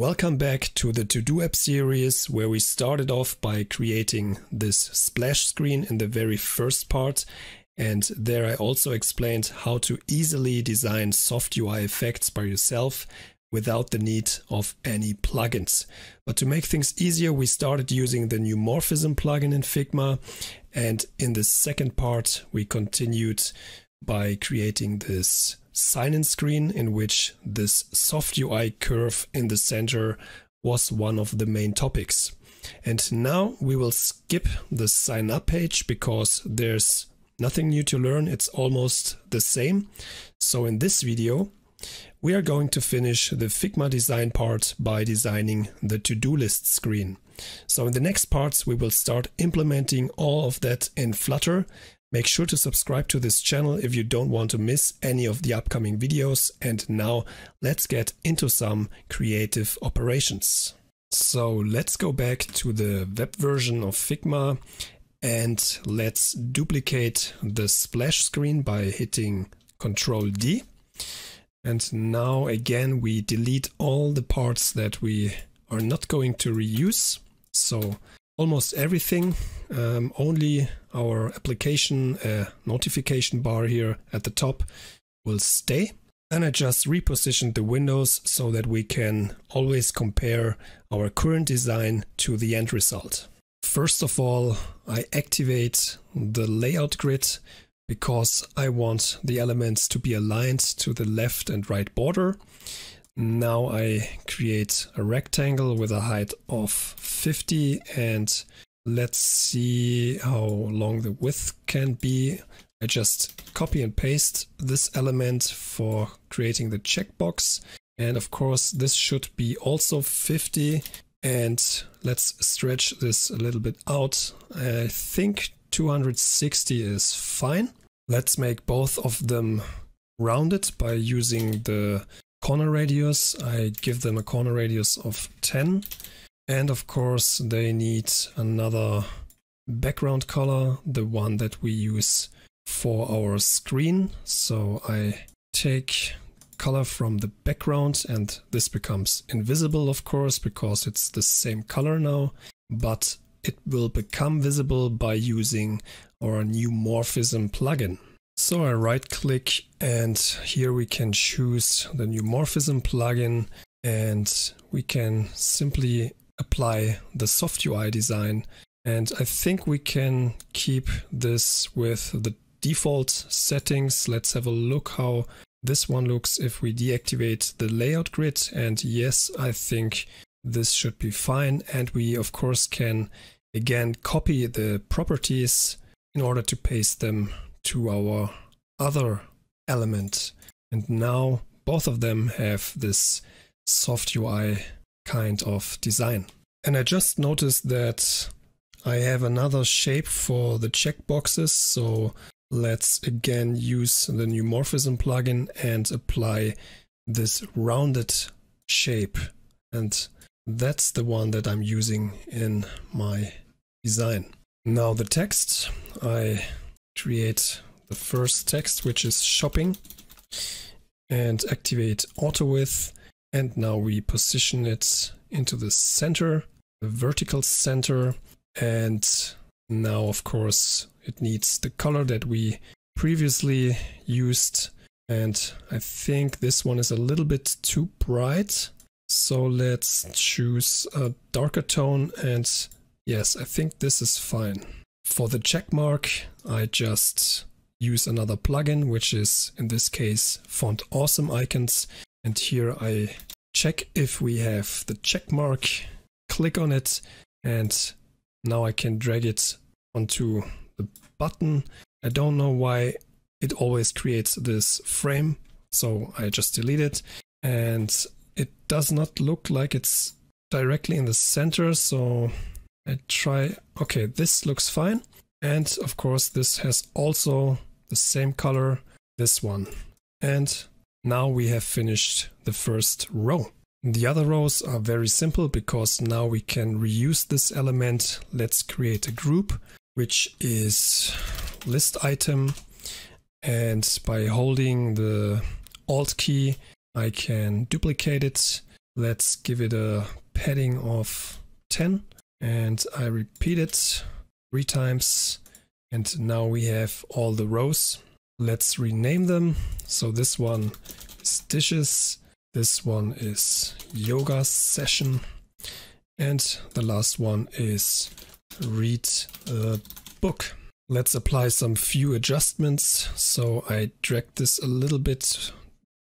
Welcome back to the To-Do App series, where we started off by creating this splash screen in the very first part. And there I also explained how to easily design soft UI effects by yourself without the need of any plugins. But to make things easier, we started using the neumorphism plugin in Figma. And in the second part, we continued by creating this sign-in screen in which this soft UI curve in the center was one of the main topics. And now we will skip the sign up page because there's nothing new to learn. It's almost the same. So in this video, we are going to finish the Figma design part by designing the to-do list screen. So in the next parts, we will start implementing all of that in Flutter. Make sure to subscribe to this channel if you don't want to miss any of the upcoming videos. And now let's get into some creative operations. So let's go back to the web version of Figma and let's duplicate the splash screen by hitting Ctrl D. And now again, we delete all the parts that we are not going to reuse. So almost everything, only our application notification bar here at the top will stay. And I just repositioned the windows so that we can always compare our current design to the end result. First of all, I activate the layout grid because I want the elements to be aligned to the left and right border. Now I create a rectangle with a height of 50 and let's see how long the width can be. I just copy and paste this element for creating the checkbox. And of course, this should be also 50. And let's stretch this a little bit out. I think 260 is fine. Let's make both of them rounded by using the corner radius. I give them a corner radius of 10. And of course, they need another background color, the one that we use for our screen. So I take color from the background and this becomes invisible, of course, because it's the same color now, but it will become visible by using our neumorphism plugin. So I right click and here we can choose the neumorphism plugin and we can simply apply the soft UI design. And I think we can keep this with the default settings. Let's have a look how this one looks if we deactivate the layout grid. And yes, I think this should be fine. And we of course can again copy the properties in order to paste them to our other element. And now both of them have this soft UI kind of design. And I just noticed that I have another shape for the checkboxes. So let's again use the neumorphism plugin and apply this rounded shape. And that's the one that I'm using in my design. Now the text, I create the first text, which is shopping, and activate auto width. And now we position it into the center, the vertical center. And now, of course, it needs the color that we previously used. And I think this one is a little bit too bright. So let's choose a darker tone. And yes, I think this is fine. For the check mark, I just use another plugin, which is in this case Font Awesome Icons. And here I check if we have the check mark, click on it, and now I can drag it onto the button. I don't know why it always creates this frame, so I just delete it. And it does not look like it's directly in the center, so I try. Okay, this looks fine. And of course, this has also the same color, this one. And now we have finished the first row. The other rows are very simple because now we can reuse this element. Let's create a group, which is list item. And by holding the Alt key, I can duplicate it Let's give it a padding of 10 and I repeat it 3 times. And now we have all the rows. Let's rename them. So this one is dishes. This one is yoga session. And the last one is read a book. Let's apply some few adjustments. So I dragged this a little bit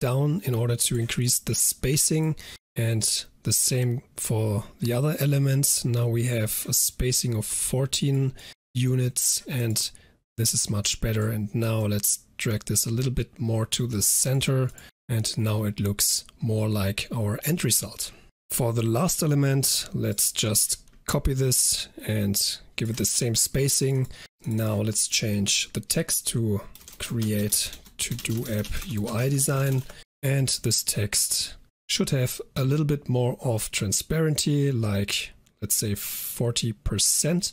down in order to increase the spacing, and the same for the other elements. Now we have a spacing of 14 units and this is much better. And now let's drag this a little bit more to the center, and now it looks more like our end result. For the last element, let's just copy this and give it the same spacing. Now let's change the text to create to-do app UI design, and this text should have a little bit more of transparency, like let's say 40%.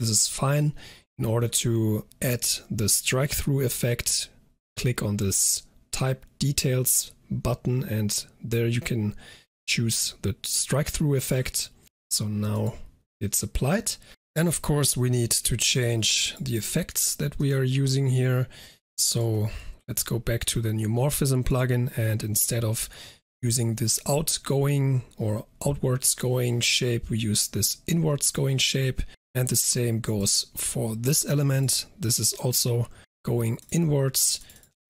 This is fine. In order to add the strike-through effect, click on this type details button, and there you can choose the strike-through effect. So now it's applied. And of course we need to change the effects that we are using here. So let's go back to the neumorphism plugin, and instead of using this outgoing or outwards going shape, we use this inwards going shape. And the same goes for this element. This is also going inwards.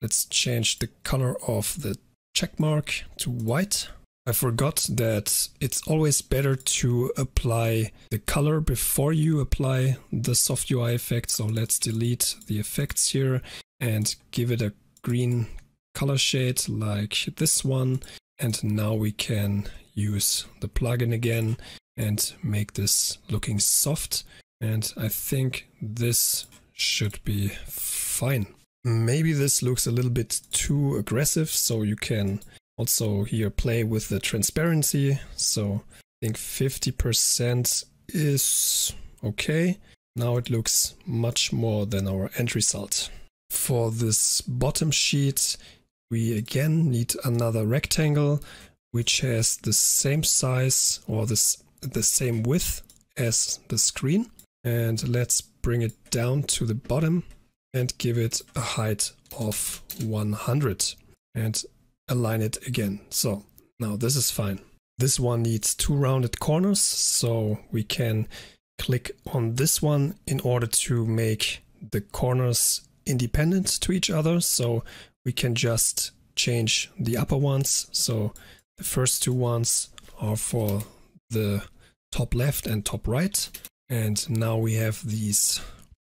Let's change the color of the check mark to white. I forgot that it's always better to apply the color before you apply the soft UI effect. So let's delete the effects here and give it a green color shade like this one. And now we can use the plugin again and make this looking soft. And I think this should be fine. Maybe this looks a little bit too aggressive, so you can also here play with the transparency. So I think 50% is okay. Now it looks much more than our end result. For this bottom sheet, we again need another rectangle which has the same size or the same width as the screen. And let's bring it down to the bottom and give it a height of 100 and align it again. So now this is fine. This one needs 2 rounded corners, so we can click on this one in order to make the corners independent to each other. So we can just change the upper ones. So the first 2 ones are for the top left and top right. And now we have these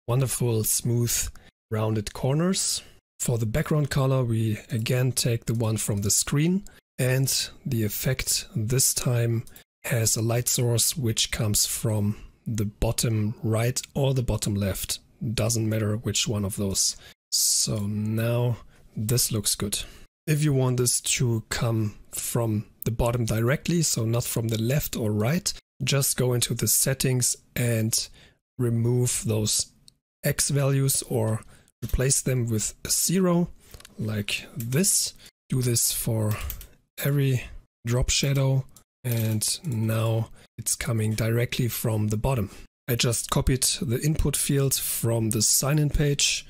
wonderful smooth rounded corners. For the background color, we again take the one from the screen, and the effect this time has a light source which comes from the bottom right or the bottom left. Doesn't matter which one of those. So now this looks good. If you want this to come from the bottom directly, so not from the left or right, just go into the settings and remove those X values or replace them with a 0 like this. Do this for every drop shadow, and now it's coming directly from the bottom. I just copied the input field from the sign-in page.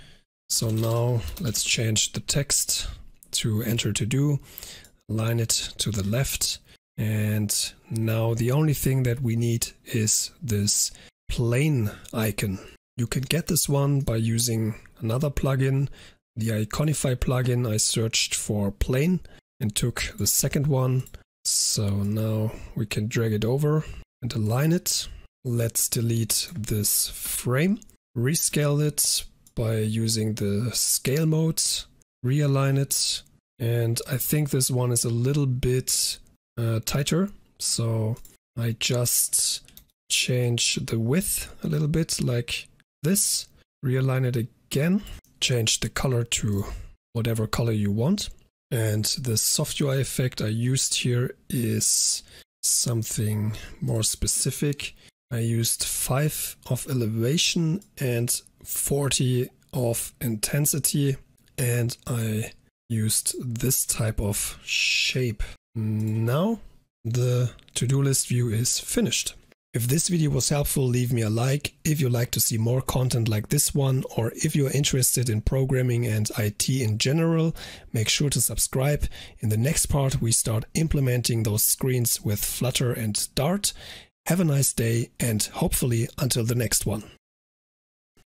So now let's change the text to enter to do, align it to the left. And now the only thing that we need is this plane icon. You can get this one by using another plugin, the Iconify plugin. I searched for plane and took the second one. So now we can drag it over and align it. Let's delete this frame, rescale it by using the scale mode, realign it. And I think this one is a little bit tighter. So I just change the width a little bit like this, realign it again, change the color to whatever color you want. And the soft UI effect I used here is something more specific. I used 5 of elevation and 40 of intensity, and I used this type of shape. Now the to-do list view is finished. If this video was helpful, leave me a like. If you like to see more content like this one, or if you're interested in programming and IT in general, make sure to subscribe. In the next part, we start implementing those screens with Flutter and Dart. Have a nice day and hopefully until the next one.